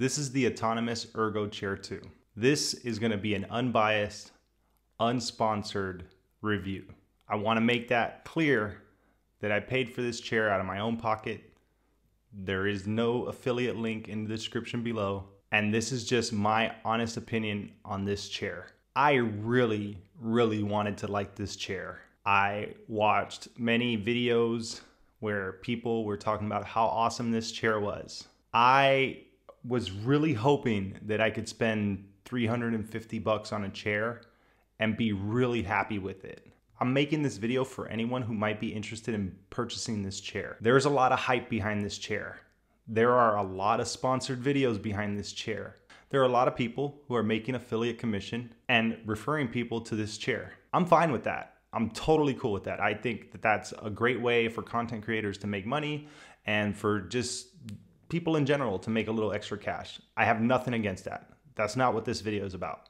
This is the Autonomous ErgoChair 2. This is going to be an unbiased, unsponsored review. I want to make that clear that I paid for this chair out of my own pocket. There is no affiliate link in the description below. And this is just my honest opinion on this chair. I really, wanted to like this chair. I watched many videos where people were talking about how awesome this chair was. I was really hoping that I could spend $350 on a chair and be really happy with it. I'm making this video for anyone who might be interested in purchasing this chair. There's a lot of hype behind this chair. There are a lot of sponsored videos behind this chair. There are a lot of people who are making affiliate commission and referring people to this chair. I'm fine with that. I'm totally cool with that. I think that that's a great way for content creators to make money and for just people in general to make a little extra cash. I have nothing against that. That's not what this video is about.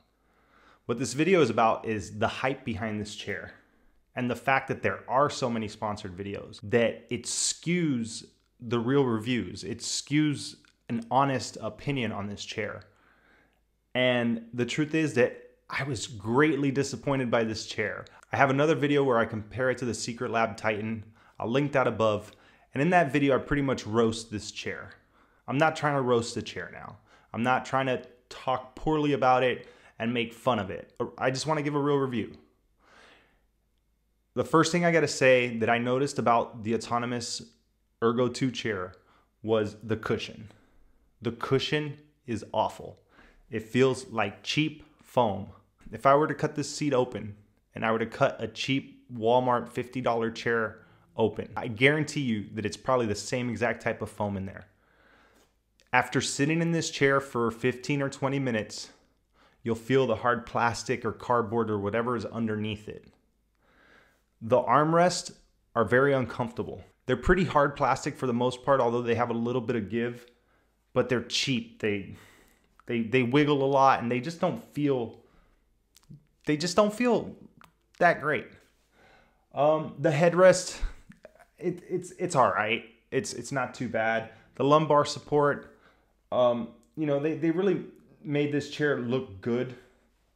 What this video is about is the hype behind this chair and the fact that there are so many sponsored videos that it skews the real reviews. It skews an honest opinion on this chair. And the truth is that I was greatly disappointed by this chair. I have another video where I compare it to the Secretlab Titan. I'll link that above. And in that video, I pretty much roast this chair. I'm not trying to roast the chair now. I'm not trying to talk poorly about it and make fun of it. I just want to give a real review. The first thing I got to say that I noticed about the Autonomous Ergo 2 chair was the cushion. The cushion is awful. It feels like cheap foam. If I were to cut this seat open and I were to cut a cheap Walmart $50 chair open, I guarantee you that it's probably the same exact type of foam in there. After sitting in this chair for 15 or 20 minutes, you'll feel the hard plastic or cardboard or whatever is underneath it. The armrests are very uncomfortable. They're pretty hard plastic for the most part, although they have a little bit of give, but they're cheap. They wiggle a lot and they just don't feel that great. The headrest, it's all right. It's not too bad. The lumbar support, you know, they really made this chair look good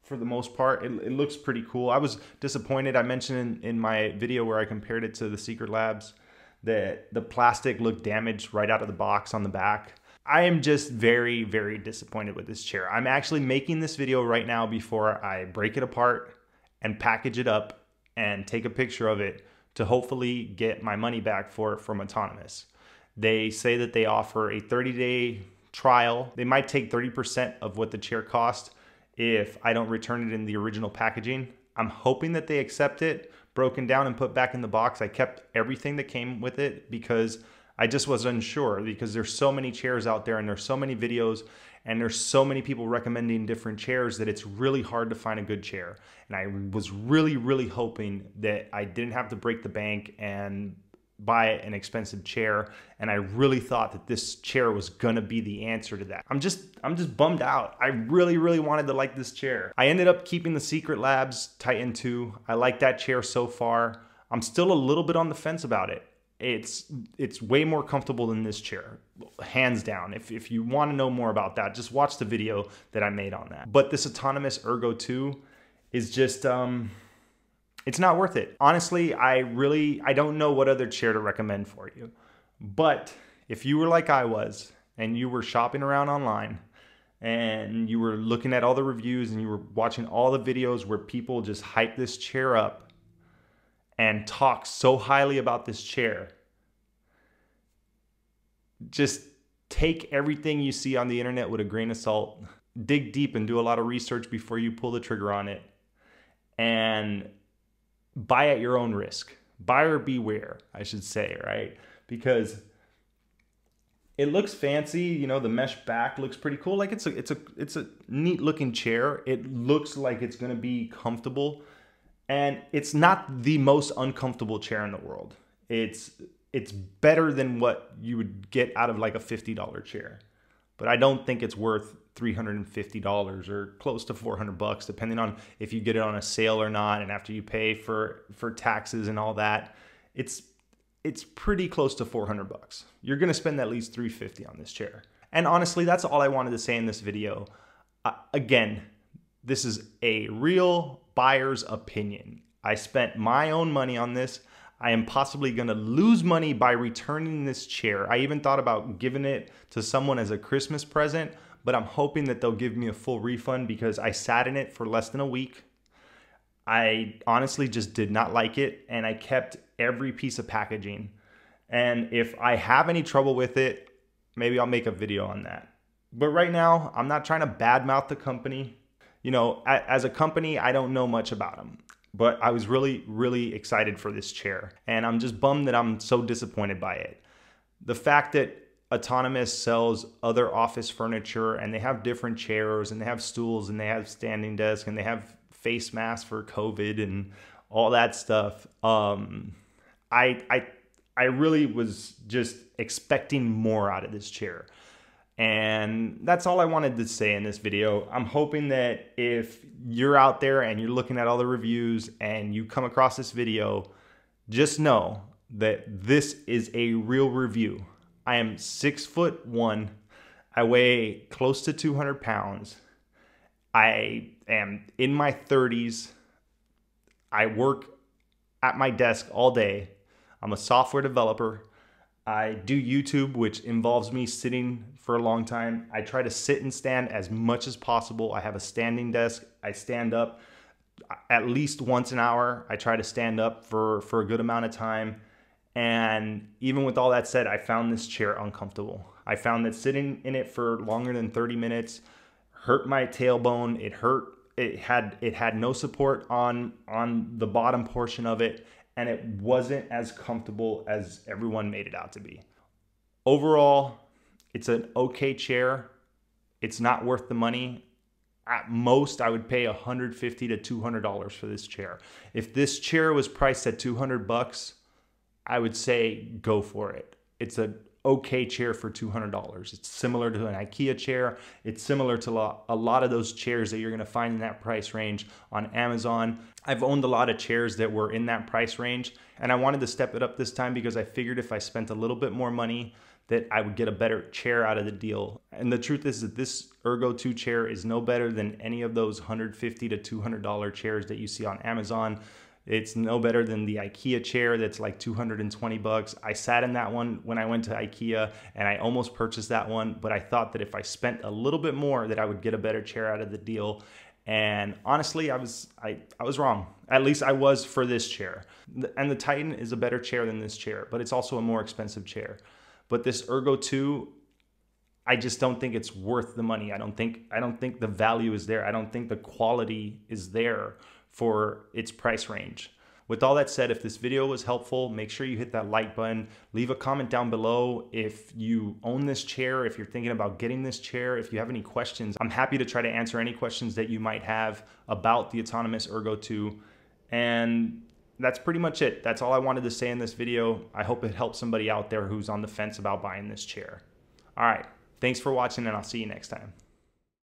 for the most part. It looks pretty cool. I was disappointed. I mentioned in my video where I compared it to the Secretlab that the plastic looked damaged right out of the box on the back. I am just very, very disappointed with this chair. I'm actually making this video right now before I break it apart and package it up and take a picture of it to hopefully get my money back for it from Autonomous. They say that they offer a 30-day trial. They might take 30% of what the chair cost if I don't return it in the original packaging. I'm hoping that they accept it, broken down and put back in the box. I kept everything that came with it because I just was unsure, because there's so many chairs out there and there's so many videos and there's so many people recommending different chairs that it's really hard to find a good chair. And I was really, hoping that I didn't have to break the bank and buy an expensive chair. And I really thought that this chair was gonna be the answer to that. I'm just bummed out. I really, wanted to like this chair. I ended up keeping the Secretlab Titan 2. I like that chair so far. I'm still a little bit on the fence about it. It's way more comfortable than this chair, hands down. If you want to know more about that, just watch the video that I made on that. But this Autonomous Ergo 2 is just, it's not worth it. Honestly, I don't know what other chair to recommend for you. But if you were like I was and you were shopping around online and you were looking at all the reviews and you were watching all the videos where people just hype this chair up and talk so highly about this chair, just take everything you see on the internet with a grain of salt. Dig deep and do a lot of research before you pull the trigger on it. And buy at your own risk. Buyer beware, I should say, right? Because it looks fancy, you know, the mesh back looks pretty cool. Like it's a neat looking chair. It looks like it's gonna be comfortable. And it's not the most uncomfortable chair in the world. It's better than what you would get out of like a $50 chair. But I don't think it's worth $350 or close to $400, depending on if you get it on a sale or not. And after you pay for taxes and all that, it's pretty close to $400. You're going to spend at least $350 on this chair. And honestly, that's all I wanted to say in this video. Again, this is a real buyer's opinion. I spent my own money on this. I am possibly going to lose money by returning this chair. I even thought about giving it to someone as a Christmas present, but I'm hoping that they'll give me a full refund because I sat in it for less than a week. I honestly just did not like it, and I kept every piece of packaging. And if I have any trouble with it, maybe I'll make a video on that. But right now, I'm not trying to badmouth the company. You know, as a company, I don't know much about them. But I was really excited for this chair. And I'm just bummed that I'm so disappointed by it. The fact that Autonomous sells other office furniture and they have different chairs and they have stools and they have standing desks and they have face masks for COVID and all that stuff. I really was just expecting more out of this chair. And that's all I wanted to say in this video. I'm hoping that if you're out there and you're looking at all the reviews and you come across this video, just know that this is a real review. I am 6'1". I weigh close to 200 pounds. I am in my 30s. I work at my desk all day. I'm a software developer. I do YouTube, which involves me sitting for a long time. I try to sit and stand as much as possible. I have a standing desk. I stand up at least once an hour. I try to stand up for a good amount of time. And even with all that said, I found this chair uncomfortable. I found that sitting in it for longer than 30 minutes hurt my tailbone. It hurt. It had no support on the bottom portion of it. And it wasn't as comfortable as everyone made it out to be. Overall, it's an okay chair. It's not worth the money. At most, I would pay $150 to $200 for this chair. If this chair was priced at $200, I would say go for it. It's an okay chair for $200. It's similar to an IKEA chair. It's similar to a lot of those chairs that you're gonna find in that price range on Amazon. I've owned a lot of chairs that were in that price range, and I wanted to step it up this time because I figured if I spent a little bit more money that I would get a better chair out of the deal. And the truth is that this Ergo 2 chair is no better than any of those $150 to $200 chairs that you see on Amazon. It's no better than the IKEA chair that's like $220. I sat in that one when I went to IKEA and I almost purchased that one, but I thought that if I spent a little bit more that I would get a better chair out of the deal. And honestly, I was wrong. At least I was for this chair. And the Titan is a better chair than this chair, but it's also a more expensive chair. But this Ergo 2, I just don't think it's worth the money. I don't think the value is there. I don't think the quality is there for its price range. With all that said, if this video was helpful, make sure you hit that like button. Leave a comment down below if you own this chair, if you're thinking about getting this chair, if you have any questions. I'm happy to try to answer any questions that you might have about the Autonomous Ergo 2. And that's pretty much it. That's all I wanted to say in this video. I hope it helps somebody out there who's on the fence about buying this chair. All right, thanks for watching, and I'll see you next time.